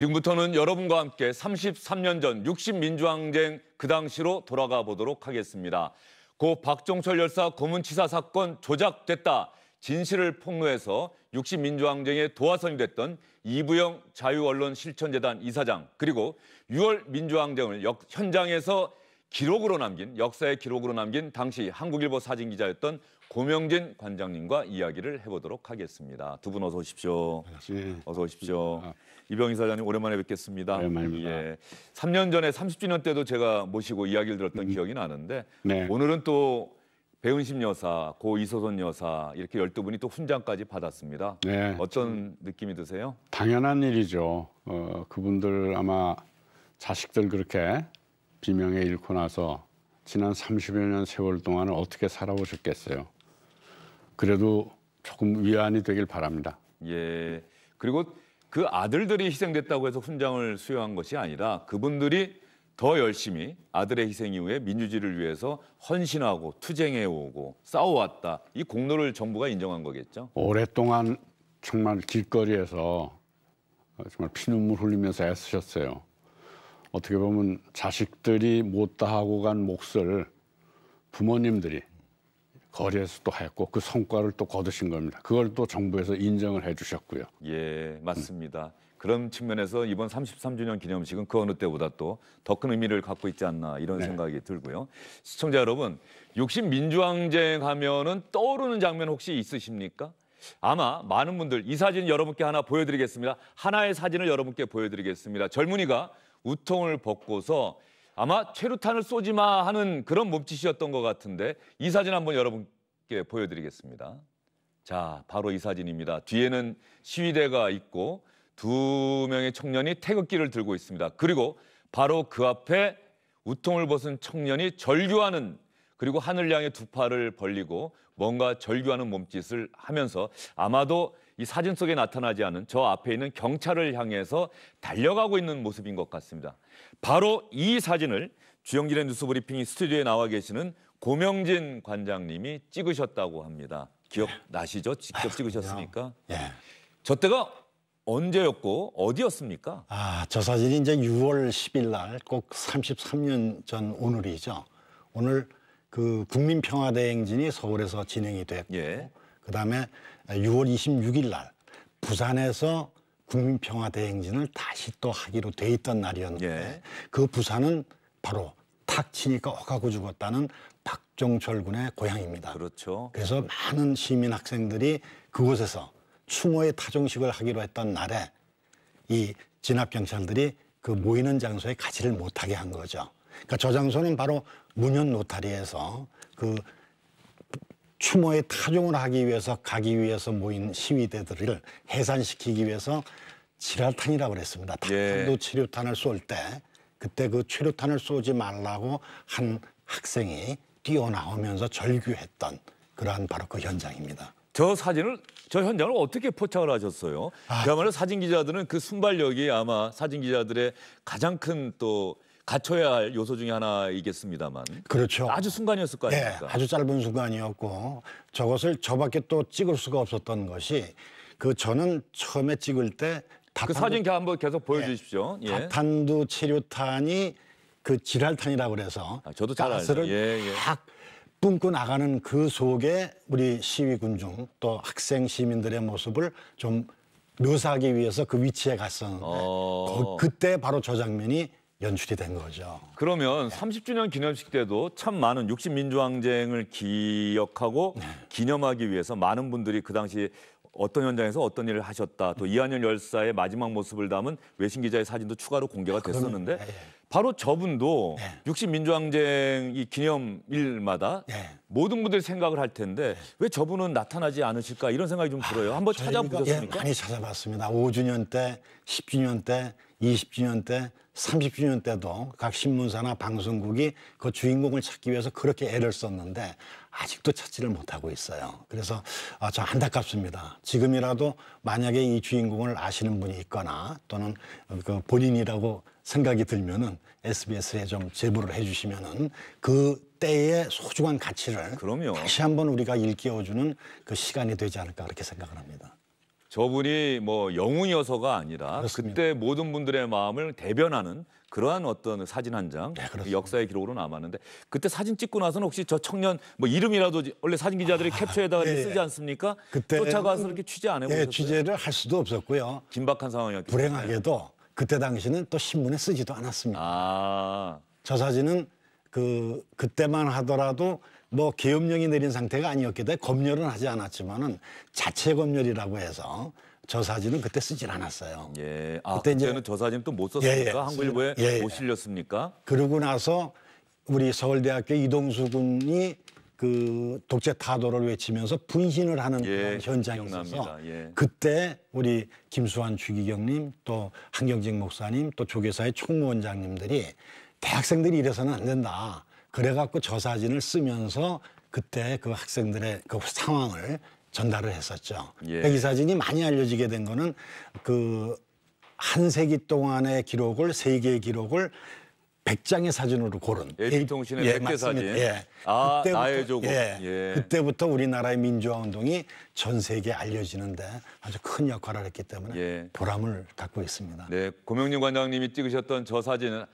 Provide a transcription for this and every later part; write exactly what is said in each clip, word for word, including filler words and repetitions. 지금부터는 여러분과 함께 삼십삼 년 전 육십 민주항쟁 그 당시로 돌아가 보도록 하겠습니다. 고 박종철 열사 고문치사 사건 조작됐다. 진실을 폭로해서 육십 민주항쟁의 도화선이 됐던 이부영 자유언론실천재단 이사장, 그리고 유월 민주항쟁을 역, 현장에서 기록으로 남긴, 역사의 기록으로 남긴 당시 한국일보 사진기자였던 고명진 관장님과 이야기를 해보도록 하겠습니다. 두 분 어서 오십시오. 반갑습니다. 어서 오십시오. 아. 이병희 사장님 오랜만에 뵙겠습니다. 오랜만입니다. 예. 삼 년 전에 삼십 주년 때도 제가 모시고 이야기를 들었던 음. 기억이 나는데 네. 오늘은 또 배은심 여사, 고 이소선 여사 이렇게 열두 분이 또 훈장까지 받았습니다. 네. 어떤 느낌이 드세요? 당연한 일이죠. 어, 그분들 아마 자식들 그렇게 비명에 잃고 나서 지난 삼십여 년 세월 동안 어떻게 살아오셨겠어요. 그래도 조금 위안이 되길 바랍니다. 예. 그리고 그 아들들이 희생됐다고 해서 훈장을 수여한 것이 아니라 그분들이 더 열심히 아들의 희생 이후에 민주주의를 위해서 헌신하고 투쟁해오고 싸워왔다. 이 공로를 정부가 인정한 거겠죠. 오랫동안 정말 길거리에서 정말 피눈물 흘리면서 애쓰셨어요. 어떻게 보면 자식들이 못다하고 간 몫을 부모님들이 거리에서 또 했고 그 성과를 또 거두신 겁니다. 그걸 또 정부에서 인정을 해주셨고요. 예, 맞습니다. 음. 그런 측면에서 이번 삼십삼 주년 기념식은 그 어느 때보다 또 더 큰 의미를 갖고 있지 않나 이런 네. 생각이 들고요. 시청자 여러분, 육십 민주항쟁 하면은 떠오르는 장면 혹시 있으십니까? 아마 많은 분들, 이 사진 여러분께 하나 보여드리겠습니다. 하나의 사진을 여러분께 보여드리겠습니다. 젊은이가 우통을 벗고서 아마 최루탄을 쏘지 마 하는 그런 몸짓이었던 것 같은데 이 사진 한번 여러분께 보여드리겠습니다. 자, 바로 이 사진입니다. 뒤에는 시위대가 있고 두 명의 청년이 태극기를 들고 있습니다. 그리고 바로 그 앞에 우통을 벗은 청년이 절규하는, 그리고 하늘 향해 두 팔을 벌리고 뭔가 절규하는 몸짓을 하면서 아마도 이 사진 속에 나타나지 않은 저 앞에 있는 경찰을 향해서 달려가고 있는 모습인 것 같습니다. 바로 이 사진을 주영진의 뉴스브리핑 스튜디오에 나와 계시는 고명진 관장님이 찍으셨다고 합니다. 기억나시죠? 직접 찍으셨으니까. 예. 저 때가 언제였고 어디였습니까? 아, 저 사진이 이제 유월 십일 날 꼭 삼십삼 년 전 오늘이죠. 오늘 그 국민평화대행진이 서울에서 진행이 됐고 예. 그다음에 유월 이십육일 날 부산에서 국민평화대행진을 다시 또 하기로 돼 있던 날이었는데 예. 그 부산은 바로 탁 치니까 억하고 죽었다는 박종철 군의 고향입니다. 그렇죠. 그래서 많은 시민 학생들이 그곳에서 추모의 타종식을 하기로 했던 날에 이 진압경찰들이 그 모이는 장소에 가지를 못하게 한 거죠. 그러니까 저 장소는 바로 문현 노타리에서 그 추모의 타종을 하기 위해서 가기 위해서 모인 시위대들을 해산시키기 위해서 지랄탄이라고 그랬습니다. 탄도 치료탄을 쏠 때 그때 그 치료탄을 쏘지 말라고 한 학생이 뛰어나오면서 절규했던 그러한 바로 그 현장입니다. 저 사진을, 저 현장을 어떻게 포착을 하셨어요? 아, 그야말로 사진 기자들은 그 순발력이 아마 사진 기자들의 가장 큰 또 갖춰야 할 요소 중에 하나이겠습니다만. 그렇죠. 아주 순간이었을 거 아닙니까? 네, 아주 짧은 순간이었고 저것을 저밖에 또 찍을 수가 없었던 것이 그 저는 처음에 찍을 때 그 사진 한번 계속 보여주십시오. 예, 예. 다탄두 치료탄이 그 지랄탄이라고 그래서 아, 저도 잘 알죠. 예, 예. 확 뿜고 나가는 그 속에 우리 시위군 중 또 학생 시민들의 모습을 좀 묘사하기 위해서 그 위치에 갔었는데 어... 그, 그때 바로 저 장면이 연출이 된 거죠. 그러면 네. 삼십 주년 기념식 때도 참 많은 육십 민주항쟁을 기억하고 네. 기념하기 위해서 많은 분들이 그 당시 어떤 현장에서 어떤 일을 하셨다, 또 이한열 열사의 마지막 모습을 담은 외신 기자의 사진도 추가로 공개가 됐었는데 네, 네. 바로 저분도 네. 육십 민주항쟁 이 기념일마다 네. 모든 분들 생각을 할 텐데 왜 저분은 나타나지 않으실까 이런 생각이 좀 들어요. 한번 아, 찾아보셨습니까? 예, 많이 찾아봤습니다. 오 주년 때, 십 주년 때, 이십 주년 때, 삼십 주년 때도 각 신문사나 방송국이 그 주인공을 찾기 위해서 그렇게 애를 썼는데 아직도 찾지를 못하고 있어요. 그래서 아, 저 안타깝습니다. 지금이라도 만약에 이 주인공을 아시는 분이 있거나 또는 그 본인이라고 생각이 들면은 에스비에스에 좀 제보를 해주시면은 그 때의 소중한 가치를 그럼요. 다시 한번 우리가 일깨워주는 그 시간이 되지 않을까 그렇게 생각을 합니다. 저분이 뭐 영웅이어서가 아니라 그렇습니다. 그때 모든 분들의 마음을 대변하는 그러한 어떤 사진 한 장, 네, 그 역사의 기록으로 남았는데 그때 사진 찍고 나서는 혹시 저 청년 뭐 이름이라도 원래 사진 기자들이 아, 캡처에다가 예, 쓰지 않습니까? 그때 쫓아가서 이렇게 취재 안 해보셨어요? 예, 취재를 할 수도 없었고요. 긴박한 상황이었기 때문에. 불행하게도 그때 당시는 또 신문에 쓰지도 않았습니다. 아. 저 사진은 그 그때만 하더라도 뭐 계엄령이 내린 상태가 아니었기 때문에 검열은 하지 않았지만은 자체 검열이라고 해서. 저 사진은 그때 쓰질 않았어요. 예, 아, 그때 그때는 이제, 저 사진 또 못 썼습니까? 예, 예, 한국일보에 예, 예. 못 실렸습니까? 그러고 나서 우리 서울대학교 이동수 군이 그 독재 타도를 외치면서 분신을 하는 예, 현장이 있어서 예. 그때 우리 김수환 추기경님 또 한경직 목사님 또 조교사의 총무원장님들이 대학생들이 이래서는 안 된다. 그래갖고 저 사진을 쓰면서 그때 그 학생들의 그 상황을 전달을 했었죠. 예. 이 사진이 많이 알려지게 된 거는 그 한 세기 동안의 기록을 세 개의 기록을 백 장의 사진으로 고른. 에이피 통신의 예, 백 개 사진. 예. 아, 그때부터, 나의 조국. 예. 예. 그때부터 우리나라의 민주화 운동이 전 세계에 알려지는데 아주 큰 역할을 했기 때문에 예. 보람을 갖고 있습니다. 네, 고명진 관장님이 찍으셨던 저 사진은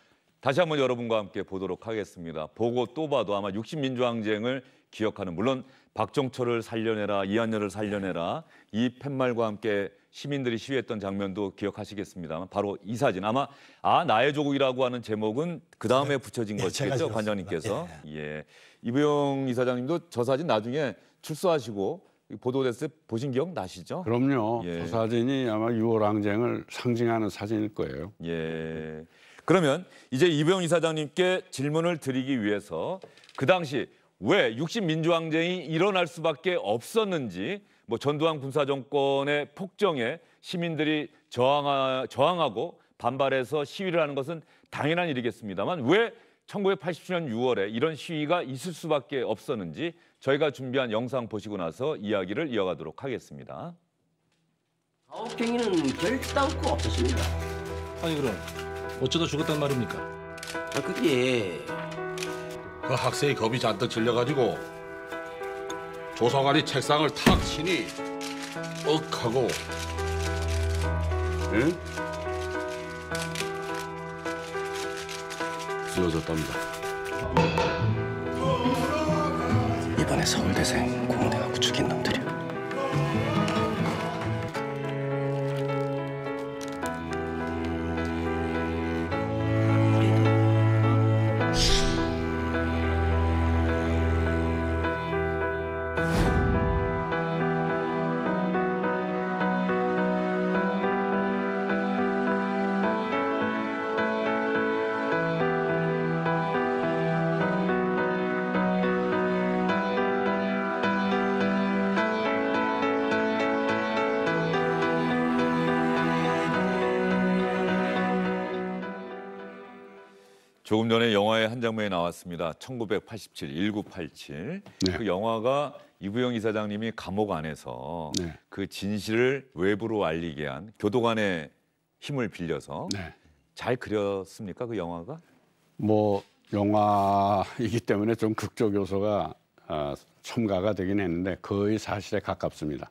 다시 한번 여러분과 함께 보도록 하겠습니다. 보고 또 봐도 아마 육십 민주항쟁을 기억하는, 물론 박종철을 살려내라, 이한열을 살려내라 이 팻말과 함께 시민들이 시위했던 장면도 기억하시겠습니다만 바로 이 사진, 아마 아 나의 조국이라고 하는 제목은 그 다음에 붙여진 네, 것이겠죠, 관장님께서. 예. 예. 이부영 이사장님도 저 사진 나중에 출소하시고 보도됐을 때 보신 기억 나시죠? 그럼요. 예. 저 사진이 아마 유월 항쟁을 상징하는 사진일 거예요. 예. 그러면 이제 이부영 이사장님께 질문을 드리기 위해서 그 당시 왜 육십 민주항쟁이 일어날 수밖에 없었는지, 뭐 전두환 군사정권의 폭정에 시민들이 저항하, 저항하고 반발해서 시위를 하는 것은 당연한 일이겠습니다만 왜 천구백팔십칠 년 유월에 이런 시위가 있을 수밖에 없었는지 저희가 준비한 영상 보시고 나서 이야기를 이어가도록 하겠습니다. 가혹행위는 결단코 없었습니다. 아니 그럼 어쩌다 죽었단 말입니까? 아, 그게... 그 학생이 겁이 잔뜩 질려가지고 조사관이 책상을 탁 치니 억 하고 응? 쓰러졌답니다. 이번에 서울대생 공대 갖고 죽인 놈들이요. 조금 전에 영화의 한 장면이 나왔습니다. 천구백팔십칠, 천구백팔십칠. 네. 그 영화가 이부영 이사장님이 감옥 안에서 네. 그 진실을 외부로 알리게 한 교도관의 힘을 빌려서 네. 잘 그렸습니까? 그 영화가? 뭐 영화이기 때문에 좀 극적 요소가 어, 첨가가 되긴 했는데 거의 사실에 가깝습니다.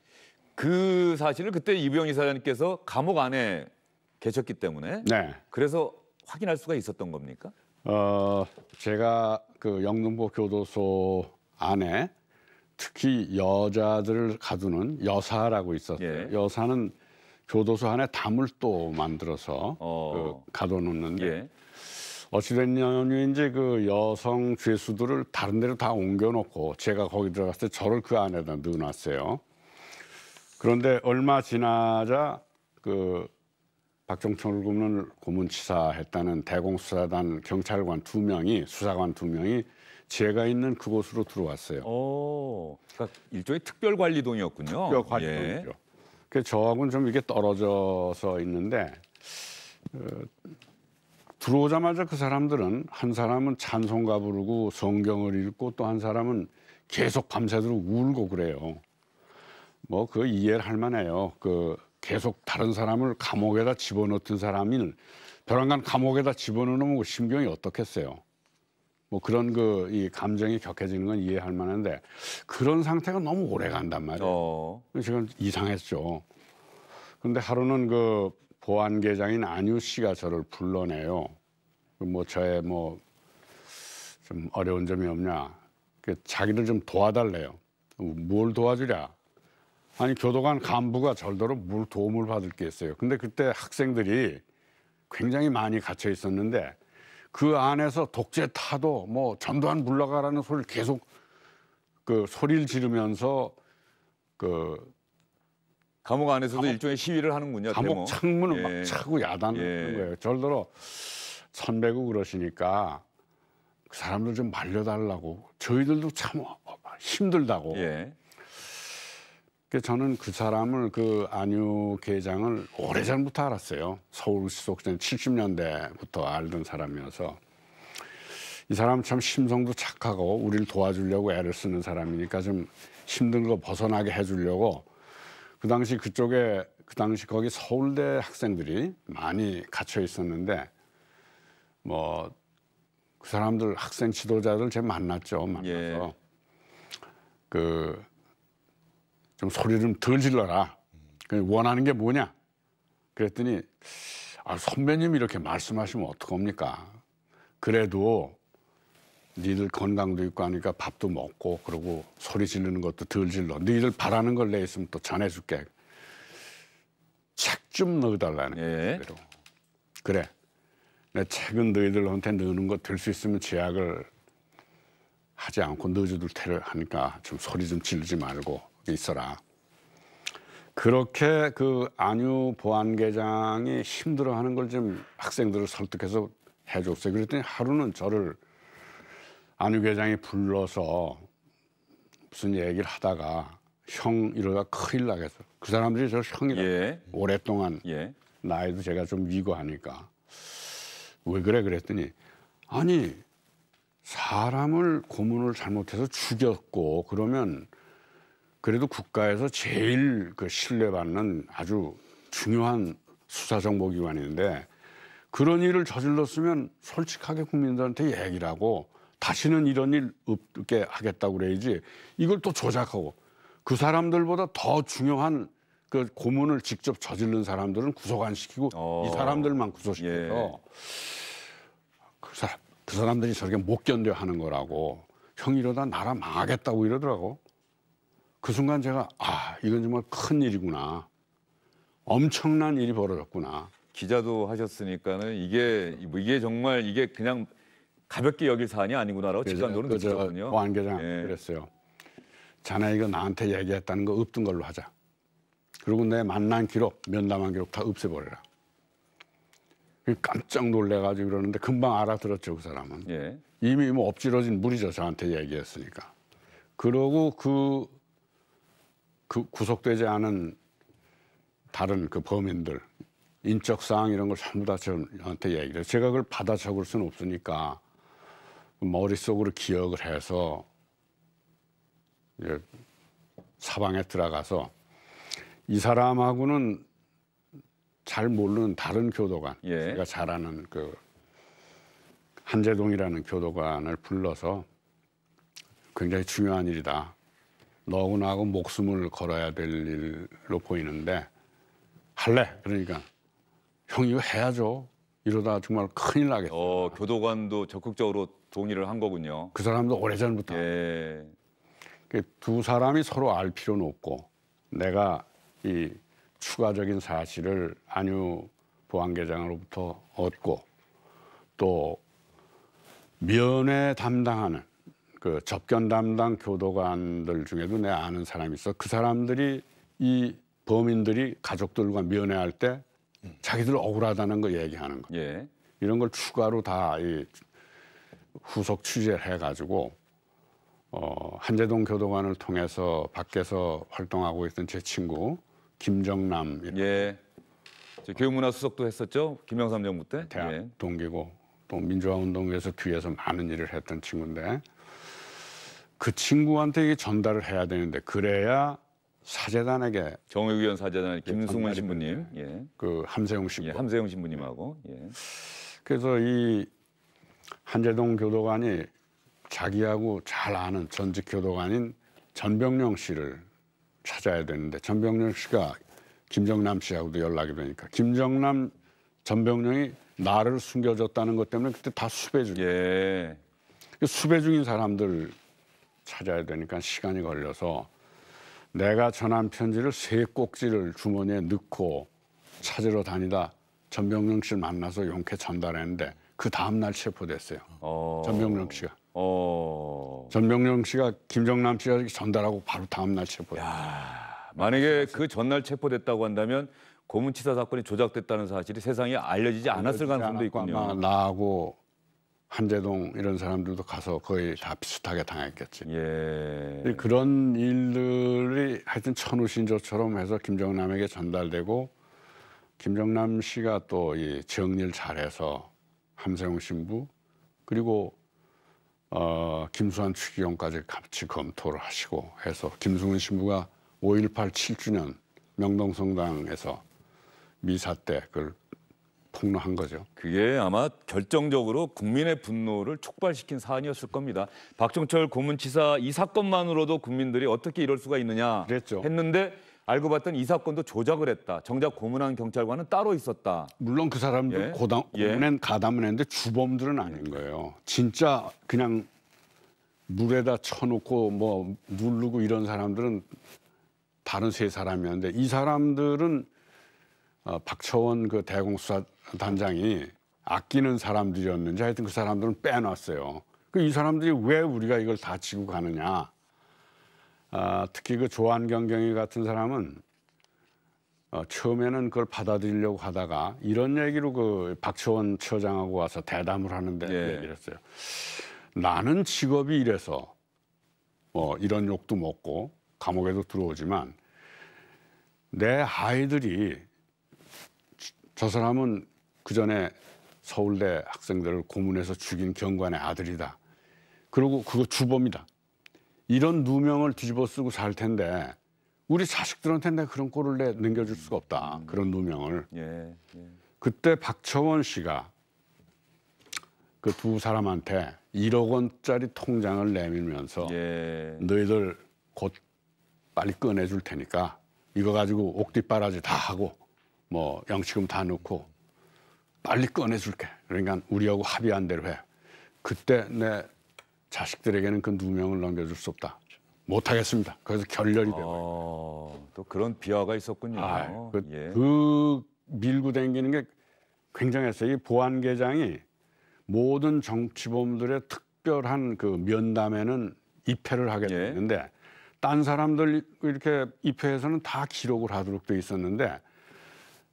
그 사실을 그때 이부영 이사장님께서 감옥 안에 계셨기 때문에 네. 그래서 확인할 수가 있었던 겁니까? 어, 제가 그 영등포 교도소 안에 특히 여자들을 가두는 여사라고 있었어요. 예. 여사는 교도소 안에 담을 또 만들어서 어. 그 가둬놓는데 예. 어찌 된 연유인지 그 여성 죄수들을 다른 데로 다 옮겨놓고 제가 거기 들어갔을 때 저를 그 안에다 넣어놨어요. 그런데 얼마 지나자 그 박종철 군을 고문치사했다는 대공수사단 경찰관 두 명이, 수사관 두 명이 제가 있는 그곳으로 들어왔어요. 오, 그러니까 일종의 특별관리동이었군요. 특별관리동이죠. 예. 그 저하고는 좀 이렇게 떨어져서 있는데 어, 들어오자마자 그 사람들은 한 사람은 찬송가 부르고 성경을 읽고 또 한 사람은 계속 밤새도록 울고 그래요. 뭐 그 이해를 할 만해요. 그 계속 다른 사람을 감옥에다 집어넣던 사람을 벼랑간 감옥에다 집어넣으면 심경이 어떻겠어요. 뭐 그런 그 이 감정이 격해지는 건 이해할 만한데 그런 상태가 너무 오래 간단 말이에요. 어. 지금 이상했죠. 근데 하루는 그 보안계장인 안유 씨가 저를 불러내요. 뭐 저의 뭐 좀 어려운 점이 없냐. 자기를 좀 도와달래요. 뭘 도와주랴. 아니 교도관 간부가 절대로 뭘 도움을 받을 게 있어요. 근데 그때 학생들이 굉장히 많이 갇혀 있었는데 그 안에서 독재 타도 뭐 전두환 물러가라는 소리를 계속 그 소리를 지르면서 그 감옥 안에서도 감옥, 일종의 시위를 하는군요. 감옥 데모. 창문을 예. 막 차고 야단하는 예. 거예요. 절대로 선배고 그러시니까 그 사람들 좀 말려달라고. 저희들도 참 힘들다고. 예. 저는 그 사람을 그 안유 계장을 오래전부터 알았어요. 서울시 속전 칠십 년대부터 알던 사람이어서 이 사람 참 심성도 착하고 우리를 도와주려고 애를 쓰는 사람이니까 좀 힘든 거 벗어나게 해주려고. 그 당시 그쪽에 그 당시 거기 서울대 학생들이 많이 갇혀 있었는데 뭐 그 사람들 학생 지도자들 제가 만났죠. 만나서 예. 그 좀 소리 좀 덜 질러라. 원하는 게 뭐냐? 그랬더니 아, 선배님 이렇게 말씀하시면 어떡합니까? 그래도 니들 건강도 있고 하니까 밥도 먹고 그러고 소리 지르는 것도 덜 질러. 니들 바라는 걸 내 있으면 또 전해줄게. 책 좀 넣어달라는 예. 거예요. 그래. 내 책은 너희들한테 넣는 거 될 수 있으면 제약을 하지 않고 넣어줄 테를 하니까 좀 소리 좀 지르지 말고 있어라. 그렇게 그 안유 보안계장이 힘들어하는 걸 좀 학생들을 설득해서 해줬어요. 그랬더니 하루는 저를 안유 계장이 불러서 무슨 얘기를 하다가 형 이러다 큰일 나겠어. 그 사람들이 저 형이라 예. 오랫동안 예. 나이도 제가 좀 위고하니까 왜 그래 그랬더니 아니 사람을 고문을 잘못해서 죽였고 그러면 그래도 국가에서 제일 그 신뢰받는 아주 중요한 수사정보기관인데 그런 일을 저질렀으면 솔직하게 국민들한테 얘기를 하고 다시는 이런 일 없게 하겠다고 그래야지 이걸 또 조작하고 그 사람들보다 더 중요한 그 고문을 직접 저지른 사람들은 구속 안 시키고 어. 이 사람들만 구속시켜서 예. 그, 사람, 그 사람들이 저렇게 못 견뎌 하는 거라고 형 이러다 나라 망하겠다고 이러더라고. 그 순간 제가 아 이건 정말 큰 일이구나. 엄청난 일이 벌어졌구나. 기자도 하셨으니까는 이게 이게 정말 이게 그냥 가볍게 여길 사안이 아니구나라고 직감적으로 느끼셨군요. 보안계장 예. 그랬어요. 자네 이거 나한테 얘기했다는 거 없던 걸로 하자. 그리고 내 만난 기록, 면담한 기록 다 없애버려라. 깜짝 놀래가지고 그러는데 금방 알아들었죠, 그 사람은. 예. 이미 뭐 엎질러진 물이죠, 저한테 얘기했으니까. 그러고 그, 그 구속되지 않은 다른 그 범인들, 인적사항 이런 걸 전부 다 저한테 얘기를 해요. 제가 그걸 받아 적을 수는 없으니까. 머릿속으로 기억을 해서 이제 사방에 들어가서 이 사람하고는 잘 모르는 다른 교도관, 예. 제가 잘 아는 그 한재동이라는 교도관을 불러서 굉장히 중요한 일이다. 너하고 나하고 목숨을 걸어야 될 일로 보이는데 할래? 그러니까 형 이거 해야죠. 이러다 정말 큰일 나겠다. 어, 교도관도 적극적으로 동의를 한 거군요. 그 사람도 오래전부터. 예. 두 사람이 서로 알 필요는 없고 내가 이 추가적인 사실을 안유 보안계장으로부터 얻고 또 면회 담당하는 그 접견 담당 교도관들 중에도 내가 아는 사람이 있어. 그 사람들이 이 범인들이 가족들과 면회할 때 자기들 억울하다는 거 얘기하는 거. 예. 이런 걸 추가로 다 이 후속 취재를 해가지고 어, 한재동 교도관을 통해서 밖에서 활동하고 있던 제 친구 김정남. 예. 저 교육문화 수석도 했었죠. 김영삼 정부 때. 대학 예. 동기고 또 민주화운동에서 뒤에서 많은 일을 했던 친구인데 그 친구한테 이게 전달을 해야 되는데 그래야 사제단에게 정의위원 사제단 김승훈 신부님, 예. 그 함세웅 신부, 예, 함세웅 신부님하고. 예. 그래서 이 한재동 교도관이 자기하고 잘 아는 전직 교도관인 전병령 씨를 찾아야 되는데 전병령 씨가 김정남 씨하고도 연락이 되니까. 김정남 전병령이 나를 숨겨줬다는 것 때문에 그때 다 수배 중이에요. 예. 수배 중인 사람들 찾아야 되니까 시간이 걸려서 내가 전한 편지를 세 꼭지를 주머니에 넣고 찾으러 다니다 전병령 씨를 만나서 용케 전달했는데 그 다음 날 체포됐어요. 어... 전병령 씨가. 어... 전병령 씨가 김정남 씨가 전달하고 바로 다음 날 체포됐어요. 야... 만약에 그 전날 체포됐다고 한다면 고문치사 사건이 조작됐다는 사실이 세상에 알려지지 않았을 알려지지 가능성도 있군요. 나하고 한재동 이런 사람들도 가서 거의 다 비슷하게 당했겠지. 예. 그런 일들이 하여튼 천우신조처럼 해서 김정남에게 전달되고, 김정남 씨가 또 이 정리를 잘해서 함세웅 신부 그리고 어, 김수환 추기경까지 같이 검토를 하시고 해서 김수환 신부가 오일팔 칠 주년 명동성당에서 미사 때 그걸 폭로한 거죠. 그게 아마 결정적으로 국민의 분노를 촉발시킨 사안이었을 겁니다. 박종철 고문치사 이 사건만으로도 국민들이 어떻게 이럴 수가 있느냐 그랬죠. 했는데 알고 봤더니 이 사건도 조작을 했다. 정작 고문한 경찰관은 따로 있었다. 물론 그 사람들 예? 고당, 고문엔 예? 가담은 했는데 주범들은 아닌 거예요. 진짜 그냥 물에다 쳐놓고 뭐 누르고 이런 사람들은 다른 세 사람이었는데, 이 사람들은 어, 박처원 그 대공수사단장이 아끼는 사람들이었는지 하여튼 그 사람들은 빼놨어요. 그 이 사람들이 왜 우리가 이걸 다 지고 가느냐. 아, 특히 그 조한경 경위 같은 사람은 어, 처음에는 그걸 받아들이려고 하다가 이런 얘기로 그 박처원 처장하고 와서 대담을 하는데 네. 얘기를 했어요. 나는 직업이 이래서 뭐 이런 욕도 먹고 감옥에도 들어오지만 내 아이들이 저 사람은 그 전에 서울대 학생들을 고문해서 죽인 경관의 아들이다. 그리고 그거 주범이다. 이런 누명을 뒤집어 쓰고 살 텐데 우리 자식들한테 내가 그런 꼴을 내 넘겨줄 수가 없다. 음. 그런 누명을. 예, 예. 그때 박처원 씨가 그 두 사람한테 일억 원짜리 통장을 내밀면서 예. 너희들 곧 빨리 꺼내줄 테니까 이거 가지고 옥뒷바라지 다 하고 뭐 영치금 다 넣고 빨리 꺼내줄게. 그러니까 우리하고 합의한 대로 해. 그때 내 자식들에게는 그 누명을 넘겨줄 수 없다. 못하겠습니다. 그래서 결렬이 아, 되어요. 또 그런 비화가 있었군요. 아, 그, 예. 그 밀고 당기는 게 굉장했어요. 이 보안계장이 모든 정치범들의 특별한 그 면담에는 입회를 하게 됐는데 예. 딴 사람들 이렇게 입회에서는 다 기록을 하도록 돼 있었는데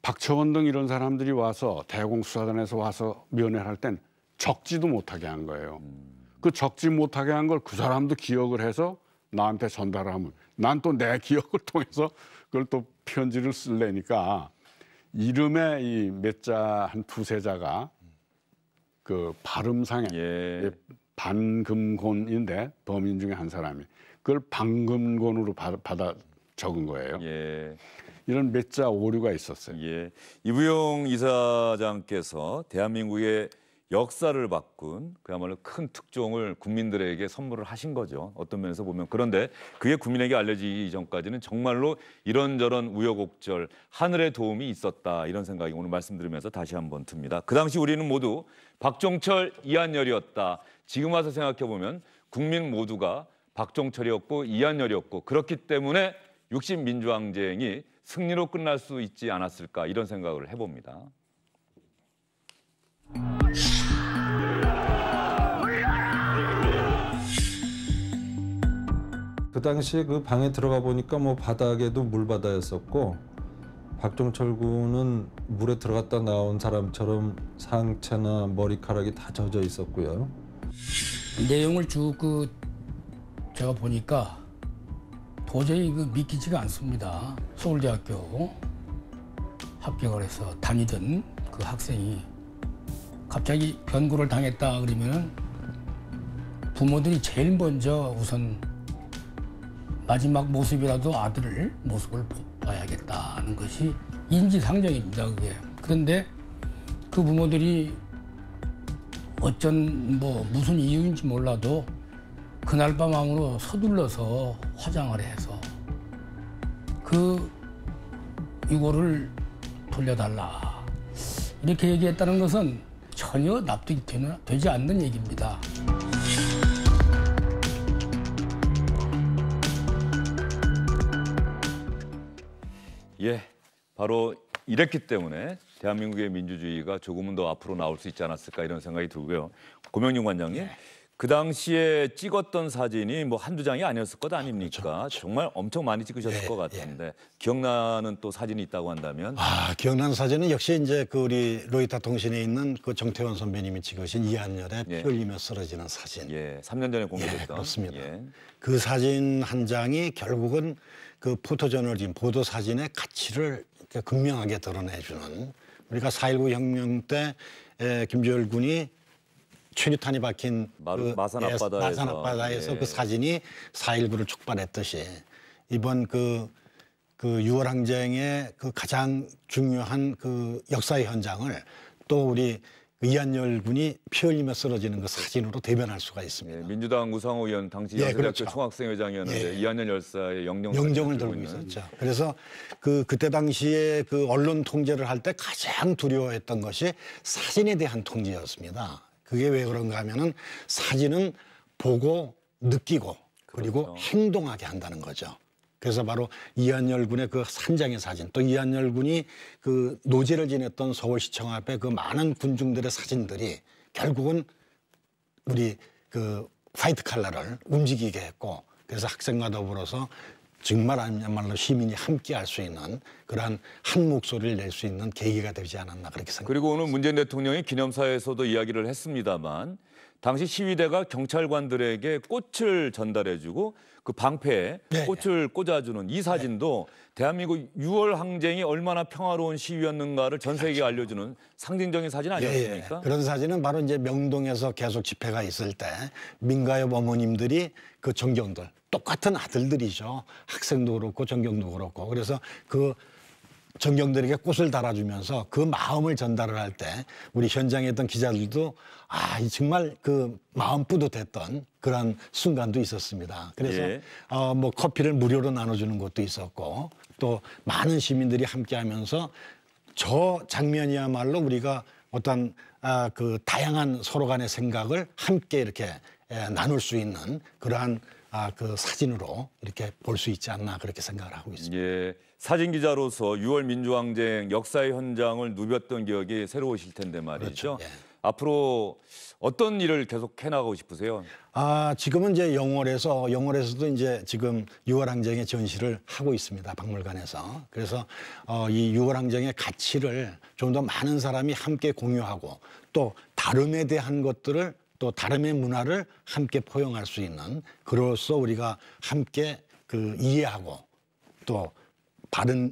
박처원 등 이런 사람들이 와서 대공수사단에서 와서 면회를 할 땐 적지도 못하게 한 거예요. 음. 그 적지 못하게 한 걸 그 사람도 기억을 해서 나한테 전달을 하면 난 또 내 기억을 통해서 그걸 또 편지를 쓸래니까 이름에 이 몇 자 한 두세 자가 그 발음상에 예. 반금곤인데 범인 중에 한 사람이 그걸 방금곤으로 받아, 받아 적은 거예요. 예. 이런 몇 자 오류가 있었어요. 예. 이부영 이사장께서 대한민국의 역사를 바꾼 그야말로 큰 특종을 국민들에게 선물을 하신 거죠. 어떤 면에서 보면. 그런데 그게 국민에게 알려지기 이전까지는 정말로 이런저런 우여곡절, 하늘의 도움이 있었다. 이런 생각이 오늘 말씀드리면서 다시 한번 듭니다. 그 당시 우리는 모두 박종철, 이한열이었다. 지금 와서 생각해보면 국민 모두가 박종철이었고 이한열이었고 그렇기 때문에 육십 민주항쟁이 승리로 끝날 수 있지 않았을까 이런 생각을 해봅니다. 그 당시 그 방에 들어가 보니까 뭐 바닥에도 물바다였었고 박종철 군은 물에 들어갔다 나온 사람처럼 상체나 머리카락이 다 젖어 있었고요. 내용을 쭉 그 제가 보니까 도저히 그 믿기지가 않습니다. 서울대학교 합격을 해서 다니던 그 학생이 갑자기 변고를 당했다 그러면 부모들이 제일 먼저 우선 마지막 모습이라도 아들을 모습을 봐야겠다는 것이 인지상정입니다. 그게. 그런데 그 부모들이 어쩐 뭐 무슨 이유인지 몰라도 그날 밤으로 서둘러서 화장을 해서 그 이거를 돌려달라 이렇게 얘기했다는 것은 전혀 납득이 되는, 되지 않는 얘기입니다. 예, 바로 이랬기 때문에 대한민국의 민주주의가 조금은 더 앞으로 나올 수 있지 않았을까 이런 생각이 들고요. 고명진 관장님, 네. 그 당시에 찍었던 사진이 뭐 한두 장이 아니었을 것 아닙니까? 그렇죠. 정말 엄청 많이 찍으셨을 예, 것 같은데 예. 기억나는 또 사진이 있다고 한다면? 아, 기억나는 사진은 역시 이제 그 우리 로이터 통신에 있는 그 정태원 선배님이 찍으신 이한열의 피 흘리며 쓰러지는 사진. 예, 삼 년 전에 공개됐던. 예, 그렇습니다. 예. 그 사진 한 장이 결국은 그 포토저널리즘, 보도 사진의 가치를 극명하게 드러내주는, 우리가 사 일구 혁명 때 김주열 군이 최루탄이 박힌 그 마산 앞바다에서, 마산 앞바다에서 예. 그 사진이 사 일구를 촉발했듯이 이번 그, 그 유월 항쟁의 그 가장 중요한 그 역사의 현장을 또 우리 이한열 군이 피 흘리며 쓰러지는 그 사진으로 대변할 수가 있습니다. 예, 민주당 우상호 의원 당시 예, 연세대학교 그렇죠. 총학생회장이었는데 예. 이한열 열사의 영정 영정을 들고 있는. 있었죠. 그래서 그 그때 당시에 그 언론 통제를 할 때 가장 두려워했던 것이 사진에 대한 통제였습니다. 그게 왜 그런가 하면은 사진은 보고 느끼고 그리고 그렇죠. 행동하게 한다는 거죠. 그래서 바로 이한열 군의 그 한 장의 사진, 또 이한열 군이 그 노제를 지냈던 서울시청 앞에 그 많은 군중들의 사진들이 결국은 우리 그 화이트 칼라를 움직이게 했고, 그래서 학생과 더불어서 정말 아니야말로 시민이 함께할 수 있는 그러한 한 목소리를 낼 수 있는 계기가 되지 않았나 그렇게 생각합니다. 그리고 오늘 문재인 대통령이 기념사에서도 이야기를 했습니다만 당시 시위대가 경찰관들에게 꽃을 전달해주고 그 방패에 네, 꽃을 네. 꽂아주는 이 사진도 네. 대한민국 유월 항쟁이 얼마나 평화로운 시위였는가를 전 세계에 알려주는 상징적인 사진 아니었습니까? 예, 예. 그런 사진은 바로 이제 명동에서 계속 집회가 있을 때 민가협 어머님들이 그 전경들, 똑같은 아들들이죠. 학생도 그렇고 전경도 그렇고. 그래서 그 전경들에게 꽃을 달아주면서 그 마음을 전달을 할 때 우리 현장에 있던 기자들도 아, 정말 그 마음 뿌듯했던 그런 순간도 있었습니다. 그래서 예. 어, 뭐 커피를 무료로 나눠주는 것도 있었고 또 많은 시민들이 함께하면서 저 장면이야말로 우리가 어떤 아, 그 다양한 서로 간의 생각을 함께 이렇게 에, 나눌 수 있는 그러한 아, 그 사진으로 이렇게 볼 수 있지 않나 그렇게 생각을 하고 있습니다. 예, 사진 기자로서 유월 민주항쟁 역사의 현장을 누볐던 기억이 새로우실 텐데 말이죠. 그렇죠. 예. 앞으로 어떤 일을 계속 해나가고 싶으세요? 아, 지금은 이제 영월에서 영월에서도 이제 지금 유월 항쟁의 전시를 하고 있습니다. 박물관에서. 그래서 어, 이 유월 항쟁의 가치를 좀 더 많은 사람이 함께 공유하고 또 다름에 대한 것들을 또 다름의 문화를 함께 포용할 수 있는, 그로써 우리가 함께 그 이해하고 또 바른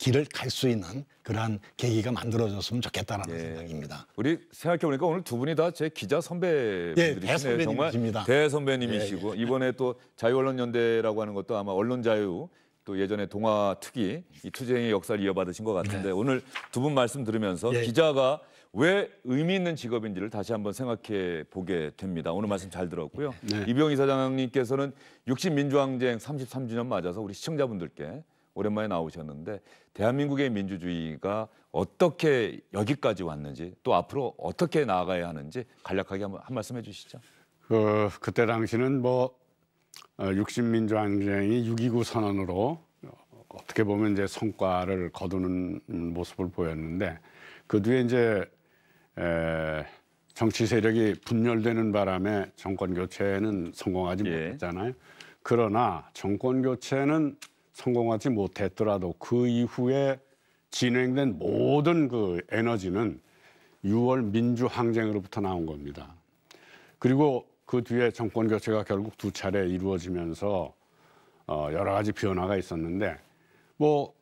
길을 갈 수 있는 그러한 계기가 만들어졌으면 좋겠다라는 예. 생각입니다. 우리 생각해보니까 오늘 두 분이 다 제 기자 선배분들이시네요. 예, 대선배님이십니다. 정말 대선배님이시고 예, 예. 이번에 또 자유언론연대라고 하는 것도 아마 언론자유 또 예전에 동아특위 이 투쟁의 역사를 이어받으신 것 같은데 예. 오늘 두 분 말씀 들으면서 예. 기자가 왜 의미 있는 직업인지를 다시 한번 생각해 보게 됩니다. 오늘 말씀 잘 들었고요. 네. 이부영 이사장님께서는 육십 민주항쟁 삼십삼 주년 맞아서 우리 시청자분들께 오랜만에 나오셨는데 대한민국의 민주주의가 어떻게 여기까지 왔는지 또 앞으로 어떻게 나아가야 하는지 간략하게 한, 한 말씀 해주시죠. 그 그때 당시는 뭐 육십 민주항쟁이 육이구 선언으로 어떻게 보면 이제 성과를 거두는 모습을 보였는데 그 뒤에 이제 에, 정치 세력이 분열되는 바람에 정권 교체는 성공하지 예. 못했잖아요. 그러나 정권 교체는 성공하지 못했더라도 그 이후에 진행된 모든 그 에너지는 유월 민주항쟁으로부터 나온 겁니다. 그리고 그 뒤에 정권 교체가 결국 두 차례 이루어지면서 어, 여러 가지 변화가 있었는데 뭐.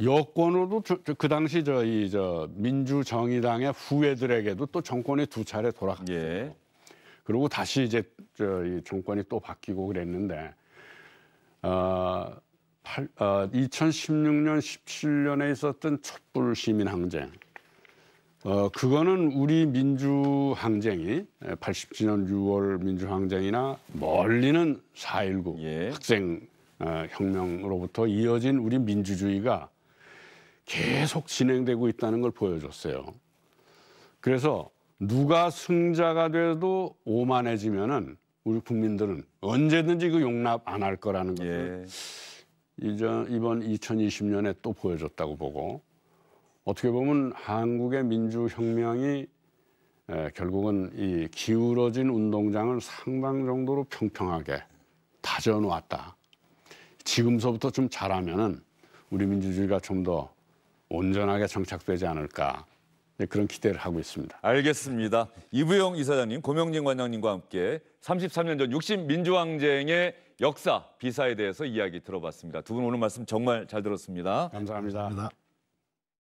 여권으로도 저, 그 당시 저희 저 민주정의당의 후예들에게도 또 정권이 두 차례 돌아갔어요. 예. 그리고 다시 이제 저희 정권이 또 바뀌고 그랬는데 어, 팔, 어, 이천십육 년, 십칠 년에 있었던 촛불 시민 항쟁, 어, 그거는 우리 민주 항쟁이 팔십칠 년 유월 민주 항쟁이나 멀리는 사 일구 예. 학생 어, 혁명으로부터 이어진 우리 민주주의가 계속 진행되고 있다는 걸 보여줬어요. 그래서 누가 승자가 돼도 오만해지면은 우리 국민들은 언제든지 그 용납 안 할 거라는 것을 예. 이전, 이번 이천이십 년에 또 보여줬다고 보고, 어떻게 보면 한국의 민주혁명이 에, 결국은 이 기울어진 운동장을 상당 정도로 평평하게 다져놓았다. 지금서부터 좀 잘하면은 우리 민주주의가 좀 더 온전하게 정착되지 않을까. 네, 그런 기대를 하고 있습니다. 알겠습니다. 이부영 이사장님, 고명진 관장님과 함께 삼십삼 년 전 육십 민주항쟁의 역사, 비사에 대해서 이야기 들어봤습니다. 두 분 오늘 말씀 정말 잘 들었습니다. 감사합니다. 감사합니다.